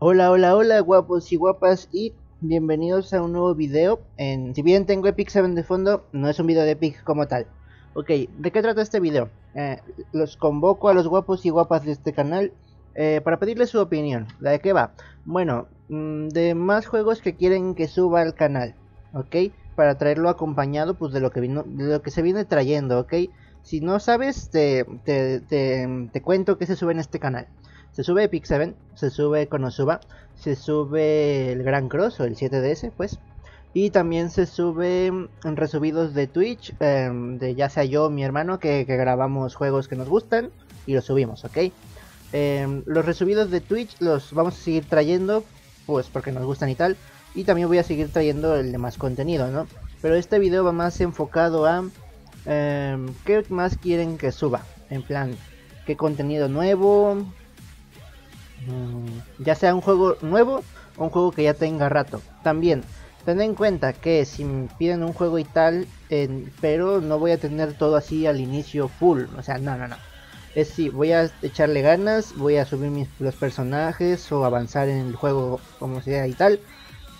Hola, hola, hola guapos y guapas y bienvenidos a un nuevo video. Si bien tengo Epic Seven de fondo, no es un video de Epic como tal. Ok, ¿de qué trata este video? Los convoco a los guapos y guapas de este canal para pedirles su opinión. ¿De qué va? Bueno, de más juegos que quieren que suba al canal, ok, para traerlo acompañado pues de lo que se viene trayendo, ok. Si no sabes, te cuento que se sube en este canal. Se sube Epic Seven, se sube Konosuba, se sube el Grand Cross o el 7DS pues. Y también se sube resubidos de Twitch, de ya sea yo o mi hermano que grabamos juegos que nos gustan y los subimos, ok. Los resubidos de Twitch los vamos a seguir trayendo pues porque nos gustan y tal. Y también voy a seguir trayendo el demás contenido, ¿no? Pero este video va más enfocado a qué más quieren que suba, en plan, qué contenido nuevo. Ya sea un juego nuevo o un juego que ya tenga rato. También ten en cuenta que si me piden un juego y tal, pero no voy a tener todo así al inicio full. O sea, no. Es si voy a echarle ganas, voy a subir los personajes o avanzar en el juego como sea y tal.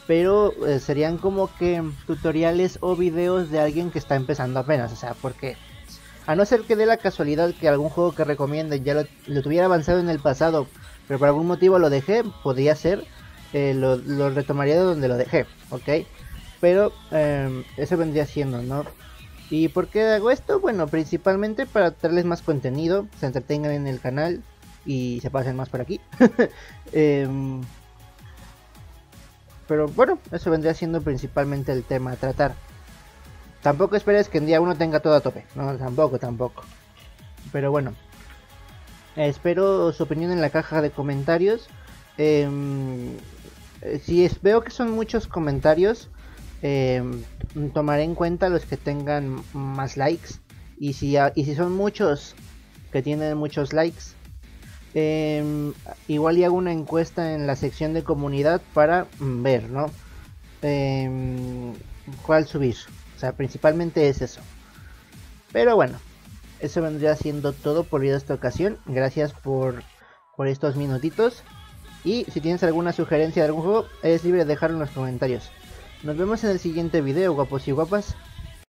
Pero serían como que tutoriales o videos de alguien que está empezando apenas. O sea, porque a no ser que dé la casualidad que algún juego que recomiende ya lo tuviera avanzado en el pasado, pero por algún motivo lo dejé, podría ser, lo retomaría de donde lo dejé, ok. Pero eso vendría siendo, ¿no? ¿Y por qué hago esto? Bueno, principalmente para traerles más contenido, se entretengan en el canal y se pasen más por aquí. Pero bueno, eso vendría siendo principalmente el tema a tratar. Tampoco esperes que en día uno tenga todo a tope, no, tampoco. Pero bueno. Espero su opinión en la caja de comentarios. Veo que son muchos comentarios, tomaré en cuenta los que tengan más likes. Y si son muchos que tienen muchos likes, igual y hago una encuesta en la sección de comunidad para ver, ¿no? Cuál subir. O sea, principalmente es eso. Pero bueno. Eso vendría siendo todo por esta ocasión. Gracias por estos minutitos. Y si tienes alguna sugerencia de algún juego, eres libre de dejarlo en los comentarios. Nos vemos en el siguiente video, guapos y guapas.